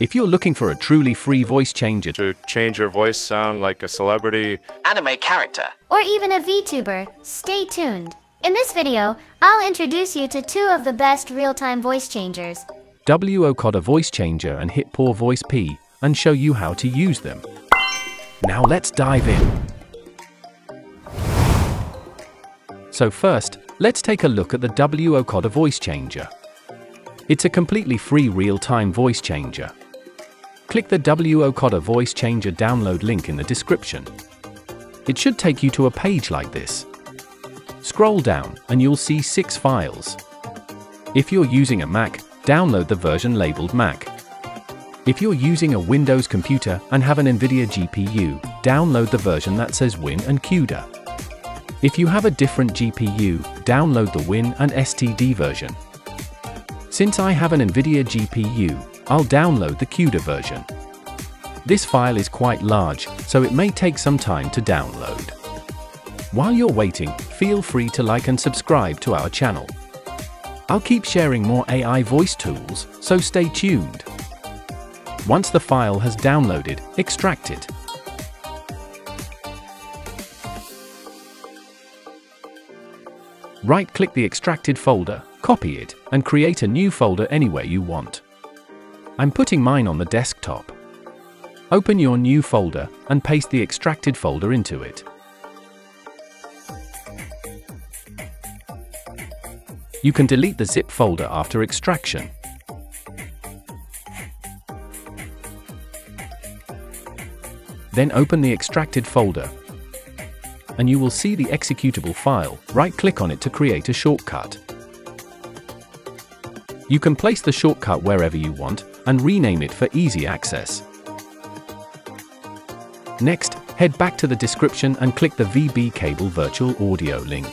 If you're looking for a truly free voice changer to change your voice sound like a celebrity, anime character, or even a VTuber, stay tuned. In this video, I'll introduce you to two of the best real-time voice changers, W-okada Voice Changer and HitPaw Voice Pea, and show you how to use them. Now let's dive in. So first, let's take a look at the W-okada Voice Changer. It's a completely free real-time voice changer. Click the W-okada Voice Changer download link in the description. It should take you to a page like this. Scroll down and you'll see 6 files. If you're using a Mac, download the version labeled Mac. If you're using a Windows computer and have an NVIDIA GPU, download the version that says Win and CUDA. If you have a different GPU, download the Win and STD version. Since I have an NVIDIA GPU, I'll download the CUDA version. This file is quite large, so it may take some time to download. While you're waiting, feel free to like and subscribe to our channel. I'll keep sharing more AI voice tools, so stay tuned. Once the file has downloaded, extract it. Right-click the extracted folder, copy it, and create a new folder anywhere you want. I'm putting mine on the desktop. Open your new folder and paste the extracted folder into it. You can delete the zip folder after extraction. Then open the extracted folder, and you will see the executable file. Right-click on it to create a shortcut. You can place the shortcut wherever you want and rename it for easy access. Next, head back to the description and click the VB Cable virtual audio link.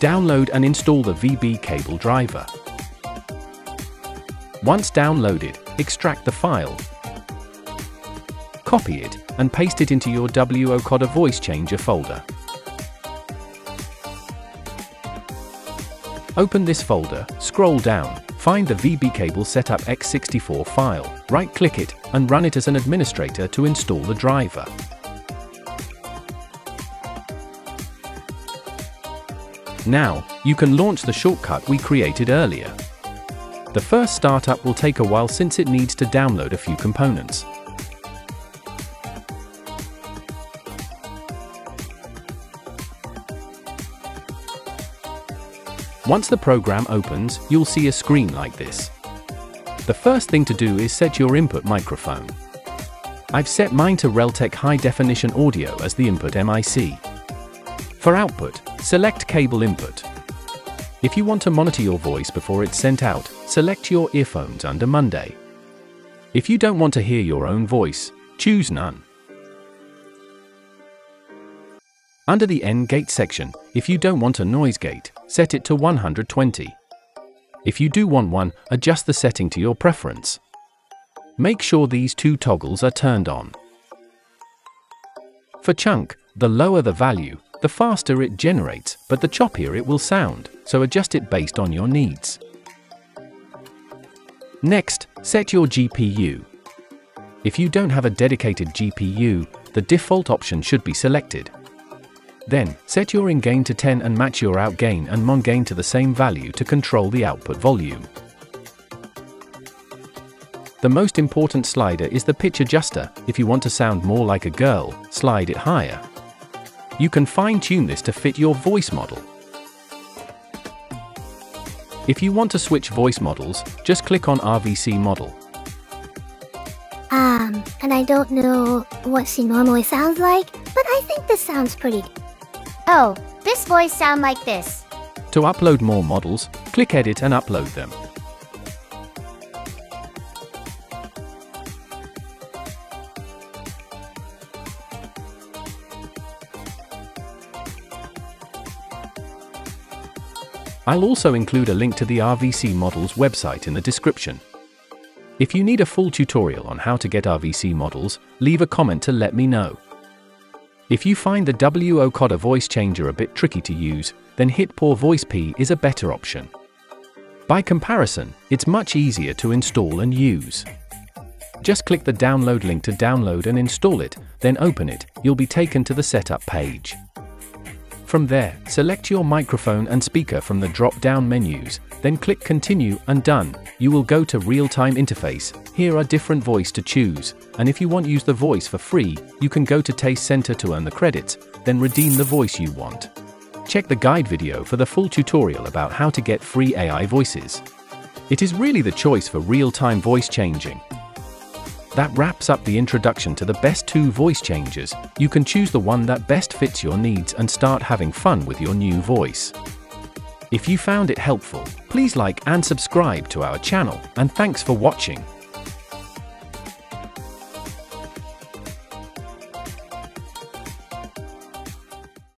Download and install the VB Cable driver. Once downloaded, extract the file. Copy it and paste it into your W-okada Voice Changer folder. Open this folder, scroll down, find the VB Cable Setup X64 file, right-click it, and run it as an administrator to install the driver. Now, you can launch the shortcut we created earlier. The first startup will take a while since it needs to download a few components. Once the program opens, you'll see a screen like this. The first thing to do is set your input microphone. I've set mine to Realtek High Definition Audio as the input mic. For output, select cable input. If you want to monitor your voice before it's sent out, select your earphones under Monday. If you don't want to hear your own voice, choose none. Under the End Gate section, if you don't want a noise gate, set it to 120. If you do want one, adjust the setting to your preference. Make sure these two toggles are turned on. For chunk, the lower the value, the faster it generates, but the choppier it will sound, so adjust it based on your needs. Next, set your GPU. If you don't have a dedicated GPU, the default option should be selected. Then, set your in-gain to 10 and match your out-gain and mon-gain to the same value to control the output volume. The most important slider is the pitch adjuster. If you want to sound more like a girl, slide it higher. You can fine-tune this to fit your voice model. If you want to switch voice models, just click on RVC model. And I don't know what she normally sounds like, but I think this sounds pretty good. Oh, this voice sound like this. To upload more models, click edit and upload them. I'll also include a link to the RVC models website in the description. If you need a full tutorial on how to get RVC models, leave a comment to let me know. If you find the W-okada Voice Changer a bit tricky to use, then HitPaw Voice Pea is a better option. By comparison, it's much easier to install and use. Just click the download link to download and install it, then open it, you'll be taken to the setup page. From there, select your microphone and speaker from the drop-down menus, then click continue and done. You will go to real-time interface. Here are different voice to choose, and if you want use the voice for free, you can go to Taste Center to earn the credits, then redeem the voice you want. Check the guide video for the full tutorial about how to get free AI voices. It is really the choice for real-time voice changing. That wraps up the introduction to the best 2 voice changers. You can choose the one that best fits your needs and start having fun with your new voice. If you found it helpful, please like and subscribe to our channel, and thanks for watching.